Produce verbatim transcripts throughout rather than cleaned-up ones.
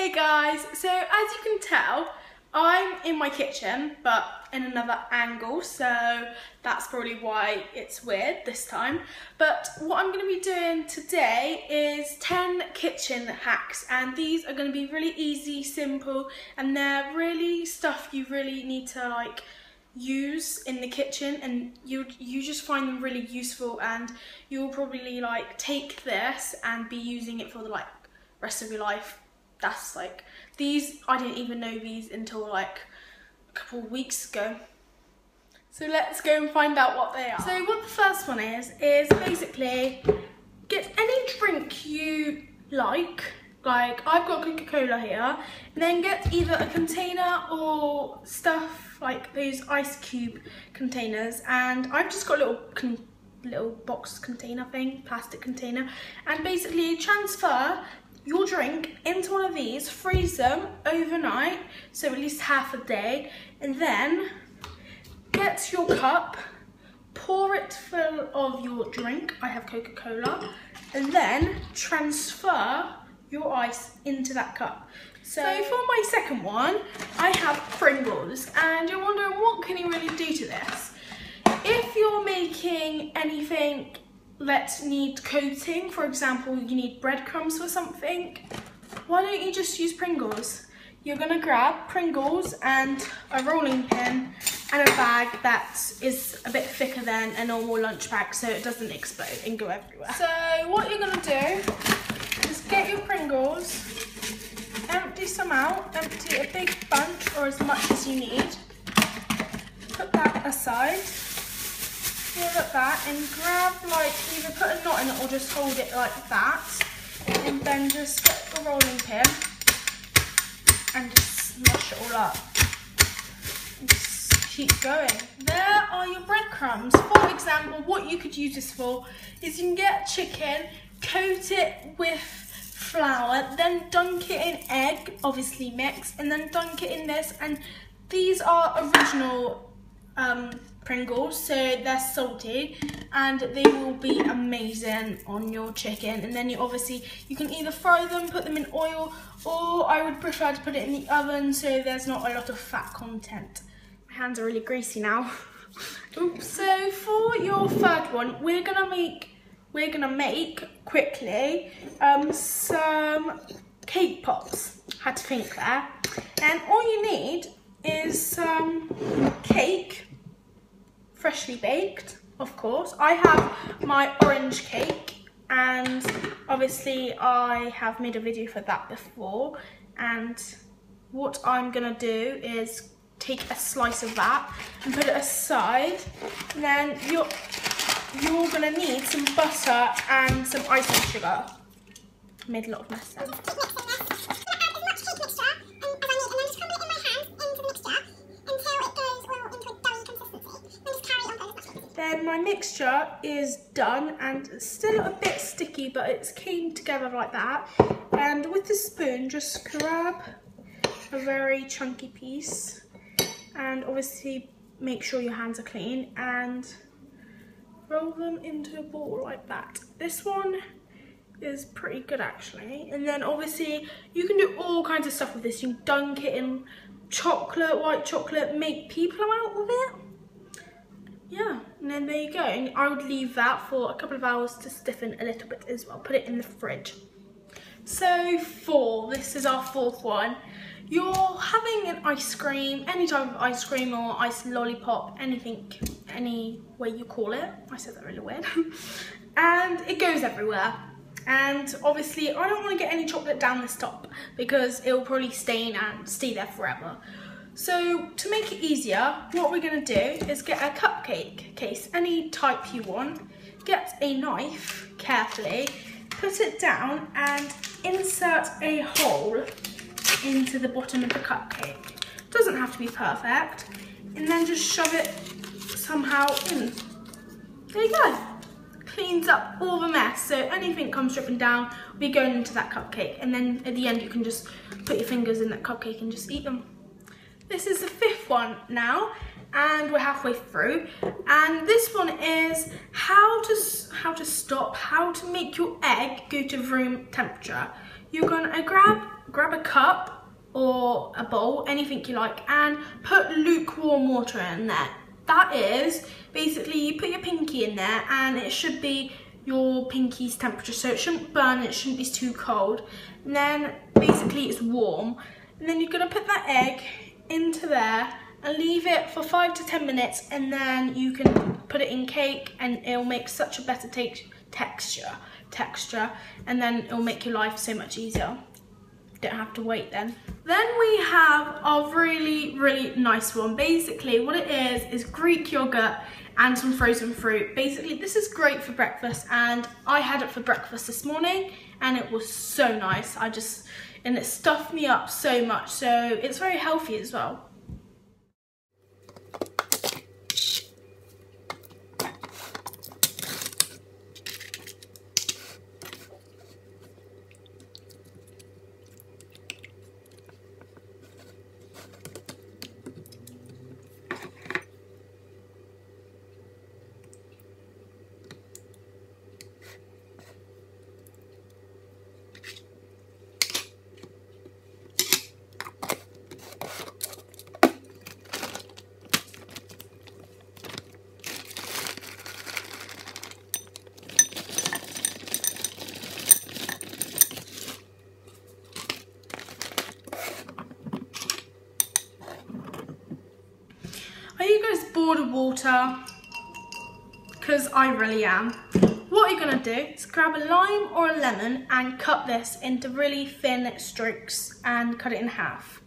Hey guys, so as you can tell, I'm in my kitchen but in another angle, so that's probably why it's weird this time. But what I'm going to be doing today is ten kitchen hacks, and these are going to be really easy, simple, and they're really stuff you really need to like use in the kitchen, and you you just find them really useful, and you'll probably like take this and be using it for the like rest of your life. That's like, these, I didn't even know these until like a couple of weeks ago. So let's go and find out what they are. So what the first one is, is basically get any drink you like. Like I've got Coca-Cola here, and then get either a container or stuff like those ice cube containers. And I've just got a little con little box container thing, plastic container, and basically transfer your drink into one of these, freeze them overnight, so at least half a day, and then get your cup, pour it full of your drink, I have Coca-Cola, and then transfer your ice into that cup. So, so for my second one, I have Pringles, and you're wondering what can you really do to this? If you're making anything let's need coating, for example you need breadcrumbs for something, why don't you just use Pringles? You're gonna grab Pringles and a rolling pin and a bag that is a bit thicker than a normal lunch bag so it doesn't explode and go everywhere. So what you're gonna do is get your Pringles, empty some out, empty a big bunch or as much as you need, put that aside. At that, and grab like either put a knot in it or just hold it like that, and then just get the rolling pin and just smash it all up and just keep going. There are your breadcrumbs. For example, what you could use this for is you can get chicken, coat it with flour, then dunk it in egg, obviously mixed, and then dunk it in this, and these are original um Pringles, so they're salty and they will be amazing on your chicken. And then you obviously you can either fry them, put them in oil, or I would prefer to put it in the oven so there's not a lot of fat content. My hands are really greasy now. Oops. So for your third one, we're gonna make we're gonna make quickly um, some cake pops. Had to think there. And all you need is some cake. Freshly baked, of course. I have my orange cake, and obviously I have made a video for that before, and what I'm gonna do is take a slice of that and put it aside, and then you're, you're gonna need some butter and some icing sugar. Made a lot of mess there. Then my mixture is done, and it's still a bit sticky but it's came together like that, and with the spoon just grab a very chunky piece, and obviously make sure your hands are clean, and roll them into a ball like that. This one is pretty good actually, and then obviously you can do all kinds of stuff with this. You can dunk it in chocolate, white chocolate, make people out with it. Yeah, and then there you go, and I would leave that for a couple of hours to stiffen a little bit as well, put it in the fridge. So four, this is our fourth one. You're having an ice cream, any type of ice cream or ice lollipop, anything, any way you call it. I said that really weird. And it goes everywhere. And obviously I don't want to get any chocolate down this top because it will probably stain and stay there forever. So to make it easier, what we're going to do is get a cupcake case, any type you want, get a knife carefully, put it down and insert a hole into the bottom of the cupcake. It doesn't have to be perfect, and then just shove it somehow in. There you go. Cleans up all the mess, so anything comes dripping down will be going into that cupcake, and then at the end you can just put your fingers in that cupcake and just eat them. This is the fifth one now, and we're halfway through, and this one is how to how to stop how to make your egg go to room temperature. You're gonna grab grab a cup or a bowl, anything you like, and put lukewarm water in there. That is basically you put your pinky in there, and it should be your pinky's temperature, so it shouldn't burn, it shouldn't be too cold. And then basically it's warm, and then you're going to put that egg into there and leave it for five to ten minutes, and then you can put it in cake and it'll make such a better take texture texture and then it'll make your life so much easier. Don't have to wait then. Then we have a really, really nice one. Basically what it is is Greek yogurt and some frozen fruit. Basically this is great for breakfast, and I had it for breakfast this morning and it was so nice. I just, and it stuffed me up so much, so it's very healthy as well. Of water, because I really am. What you're gonna do is grab a lime or a lemon and cut this into really thin strokes and cut it in half.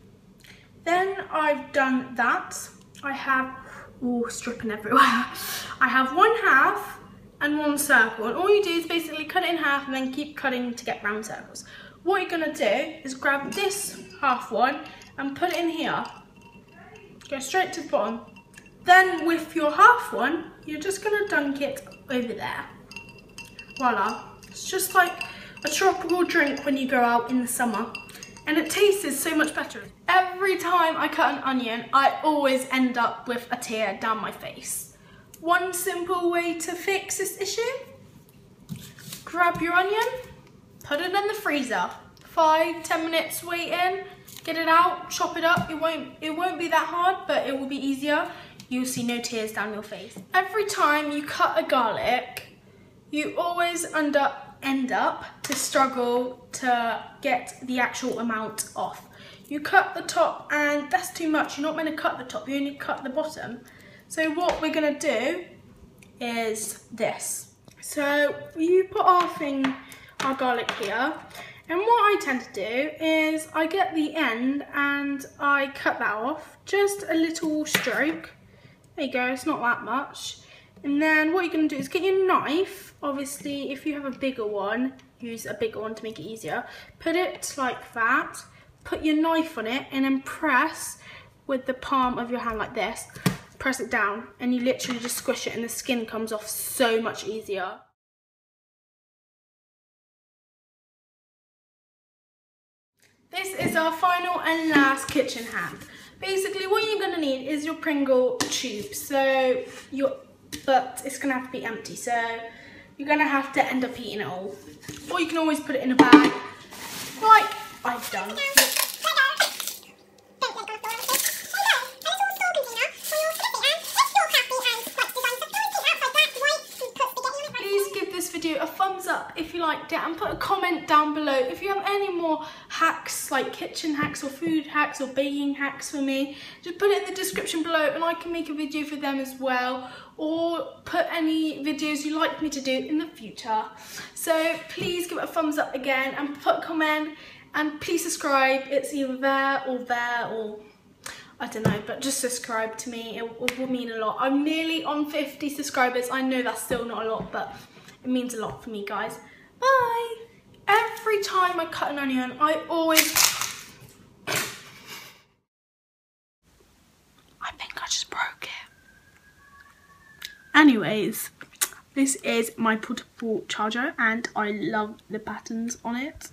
Then I've done that. I have oh stripping everywhere. I have one half and one circle, and all you do is basically cut it in half and then keep cutting to get round circles. What you're gonna do is grab this half one and put it in here. Go straight to the bottom. Then with your half one, you're just going to dunk it over there. Voila. It's just like a tropical drink when you go out in the summer. And it tastes so much better. Every time I cut an onion, I always end up with a tear down my face. One simple way to fix this issue. Grab your onion, put it in the freezer. Five, ten minutes waiting, get it out, chop it up. It won't, it won't be that hard, but it will be easier. You'll see no tears down your face. Every time you cut a garlic, you always end up, end up to struggle to get the actual amount off. You cut the top and that's too much. You're not meant to cut the top, you only cut the bottom. So what we're gonna do is this. So you put our thing, our garlic here, and what I tend to do is I get the end and I cut that off, just a little stroke. There you go, it's not that much. And then what you're going to do is get your knife. Obviously, if you have a bigger one, use a bigger one to make it easier. Put it like that, put your knife on it, and then press with the palm of your hand like this. Press it down, and you literally just squish it, and the skin comes off so much easier. This is our final and last kitchen hack. Basically, what you're going to need is your Pringle tube, so your, but it's going to have to be empty, so you're going to have to end up eating it all. Or you can always put it in a bag, like I've done. A thumbs up if you liked it, and put a comment down below if you have any more hacks, like kitchen hacks or food hacks or baking hacks for me. Just put it in the description below and I can make a video for them as well, or put any videos you like me to do in the future. So please give it a thumbs up again and put a comment, and please subscribe. It's either there or there, or I don't know, but just subscribe to me. It will mean a lot. I'm nearly on fifty subscribers. I know that's still not a lot, but it means a lot for me, guys. Bye! Every time I cut an onion, I always... I think I just broke it. Anyways, this is my portable charger, and I love the buttons on it.